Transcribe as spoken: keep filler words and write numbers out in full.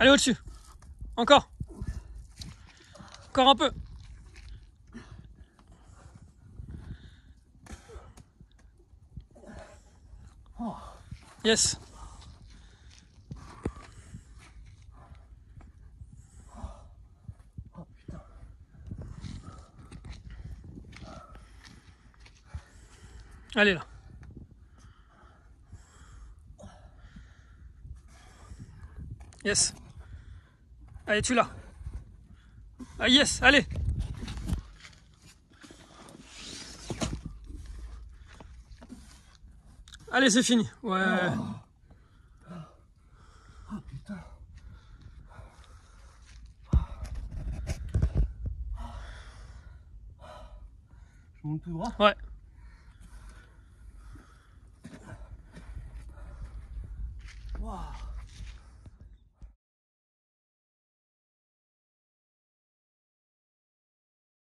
Allez, au-dessus. Encore. Encore un peu. Yes. Allez là. Yes. Allez, tu l'as. Ah yes, allez. Allez, c'est fini. Ouais. Oh. Oh, putain. Je monte tout droit ? Ouais.